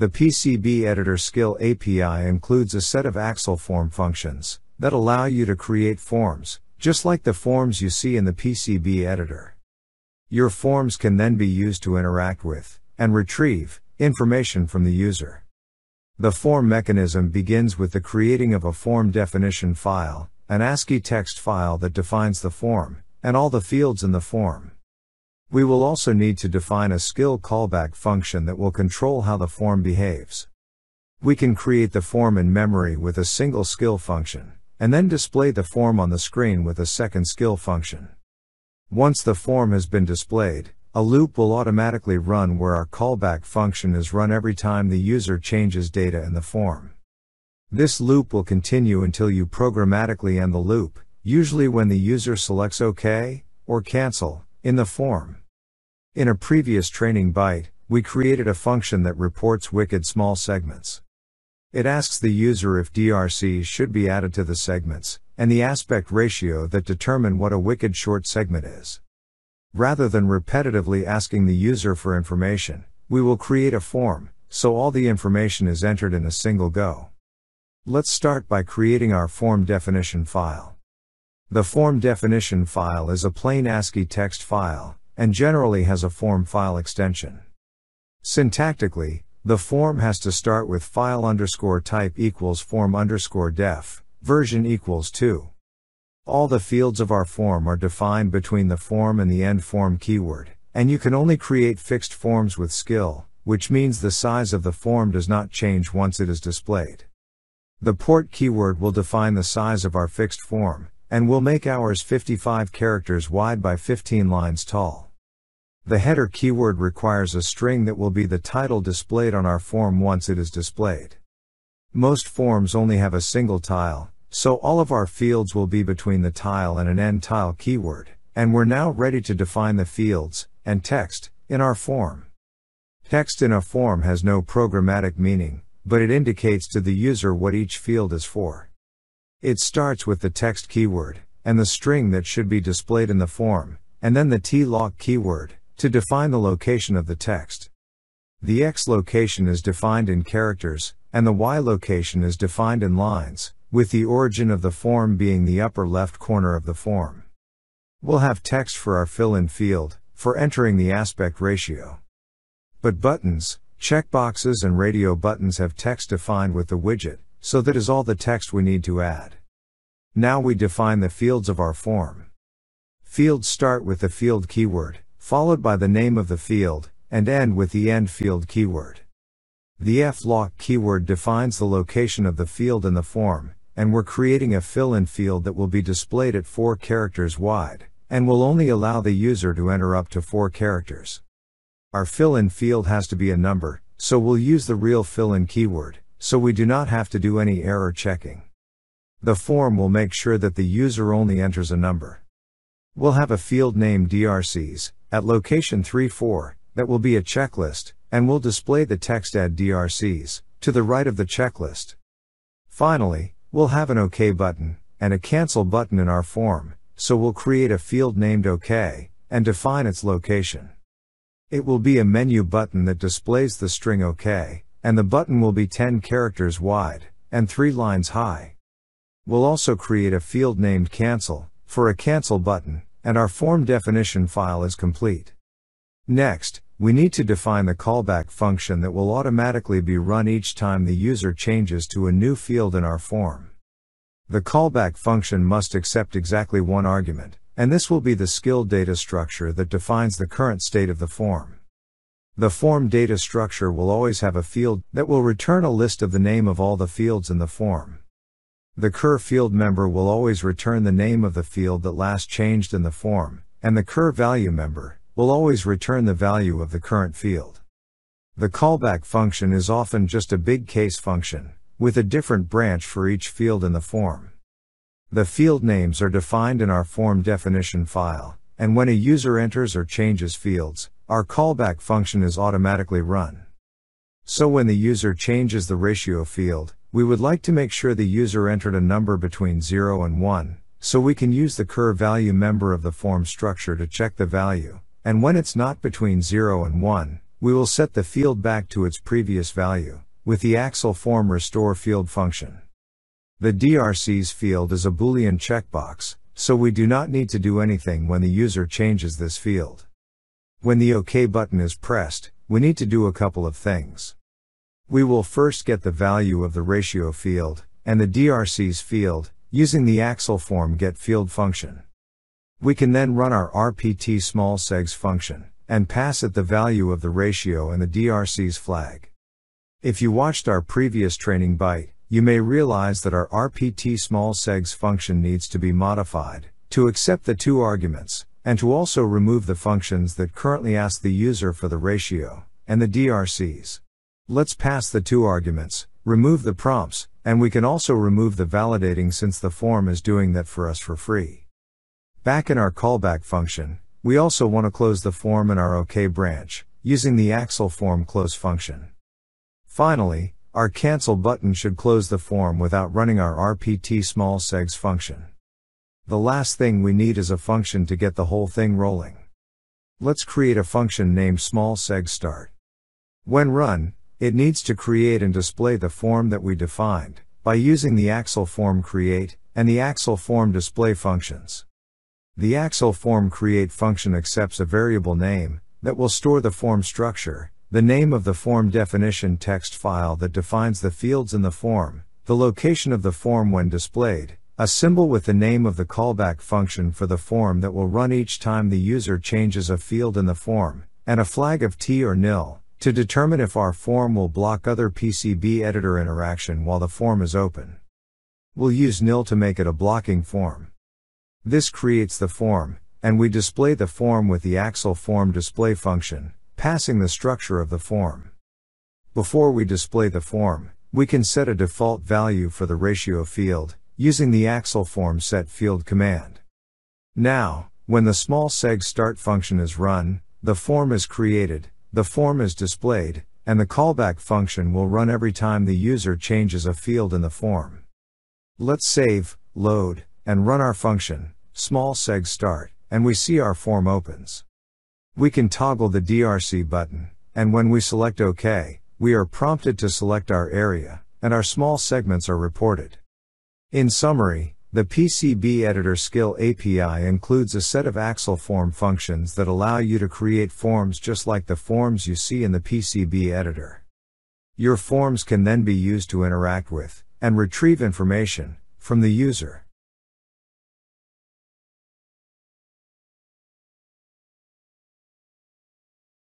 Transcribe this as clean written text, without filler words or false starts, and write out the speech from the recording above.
The PCB Editor Skill API includes a set of axlForm functions that allow you to create forms, just like the forms you see in the PCB Editor. Your forms can then be used to interact with, and retrieve, information from the user. The form mechanism begins with the creating of a form definition file, an ASCII text file that defines the form, and all the fields in the form. We will also need to define a skill callback function that will control how the form behaves. We can create the form in memory with a single skill function, and then display the form on the screen with a second skill function. Once the form has been displayed, a loop will automatically run where our callback function is run every time the user changes data in the form. This loop will continue until you programmatically end the loop, usually when the user selects OK, or Cancel, in the form. In a previous training byte, we created a function that reports wicked small segments. It asks the user if DRCs should be added to the segments, and the aspect ratio that determine what a wicked short segment is. Rather than repetitively asking the user for information, we will create a form, so all the information is entered in a single go. Let's start by creating our form definition file. The form definition file is a plain ASCII text file, and generally has a form file extension. Syntactically, the form has to start with file underscore type equals form underscore def, version equals 2. All the fields of our form are defined between the form and the end form keyword, and you can only create fixed forms with skill, which means the size of the form does not change once it is displayed. The port keyword will define the size of our fixed form, and we'll make ours 55 characters wide by 15 lines tall. The header keyword requires a string that will be the title displayed on our form once it is displayed. Most forms only have a single tile, so all of our fields will be between the tile and an end tile keyword, and we're now ready to define the fields, and text, in our form. Text in a form has no programmatic meaning, but it indicates to the user what each field is for. It starts with the text keyword, and the string that should be displayed in the form, and then the TLoc keyword, to define the location of the text. The X location is defined in characters, and the Y location is defined in lines, with the origin of the form being the upper left corner of the form. We'll have text for our fill-in field, for entering the aspect ratio. But buttons, checkboxes and radio buttons have text defined with the widget, so that is all the text we need to add. Now we define the fields of our form. Fields start with the field keyword, followed by the name of the field, and end with the end field keyword. The fLoc keyword defines the location of the field in the form, and we're creating a fill-in field that will be displayed at 4 characters wide, and will only allow the user to enter up to 4 characters. Our fill-in field has to be a number, so we'll use the real fill-in keyword, so we do not have to do any error checking. The form will make sure that the user only enters a number. We'll have a field named DRCs, at location 3-4, that will be a checklist, and we'll display the text Add DRCs, to the right of the checklist. Finally, we'll have an OK button, and a Cancel button in our form, so we'll create a field named OK, and define its location. It will be a menu button that displays the string OK, and the button will be 10 characters wide, and 3 lines high. We'll also create a field named Cancel, for a Cancel button, and our form definition file is complete. Next, we need to define the callback function that will automatically be run each time the user changes to a new field in our form. The callback function must accept exactly one argument, and this will be the skill data structure that defines the current state of the form. The form data structure will always have a field that will return a list of the name of all the fields in the form. The cur field member will always return the name of the field that last changed in the form, and the cur value member will always return the value of the current field. The callback function is often just a big case function, with a different branch for each field in the form. The field names are defined in our form definition file, and when a user enters or changes fields, our callback function is automatically run. So when the user changes the ratio field, we would like to make sure the user entered a number between 0 and 1, so we can use the cur value member of the form structure to check the value, and when it's not between 0 and 1, we will set the field back to its previous value, with the axlFormRestoreField function. The DRC's field is a Boolean checkbox, so we do not need to do anything when the user changes this field. When the OK button is pressed, we need to do a couple of things. We will first get the value of the ratio field, and the DRC's field, using the axlFormGetField function. We can then run our rptSmallSegs function, and pass it the value of the ratio and the DRC's flag. If you watched our previous training byte, you may realize that our rptSmallSegs function needs to be modified, to accept the two arguments, and to also remove the functions that currently ask the user for the ratio, and the DRCs. Let's pass the two arguments, remove the prompts, and we can also remove the validating since the form is doing that for us for free. Back in our callback function, we also want to close the form in our OK branch, using the axlFormClose function. Finally, our cancel button should close the form without running our rptSmallSegs function. The last thing we need is a function to get the whole thing rolling. Let's create a function named smallSegStart. When run, it needs to create and display the form that we defined, by using the axlFormCreate, and the axlFormDisplay functions. The axlFormCreate function accepts a variable name, that will store the form structure, the name of the form definition text file that defines the fields in the form, the location of the form when displayed, a symbol with the name of the callback function for the form that will run each time the user changes a field in the form, and a flag of T or nil, to determine if our form will block other PCB editor interaction while the form is open. We'll use nil to make it a blocking form. This creates the form, and we display the form with the axlFormDisplay function, passing the structure of the form. Before we display the form, we can set a default value for the ratio field, using the axlFormSetField command. Now, when the smallSegStart function is run, the form is created, the form is displayed, and the callback function will run every time the user changes a field in the form. Let's save, load, and run our function, smallSegStart, and we see our form opens. We can toggle the DRC button, and when we select OK, we are prompted to select our area, and our small segments are reported. In summary, the PCB Editor Skill API includes a set of axlForm functions that allow you to create forms just like the forms you see in the PCB Editor. Your forms can then be used to interact with, and retrieve information, from the user.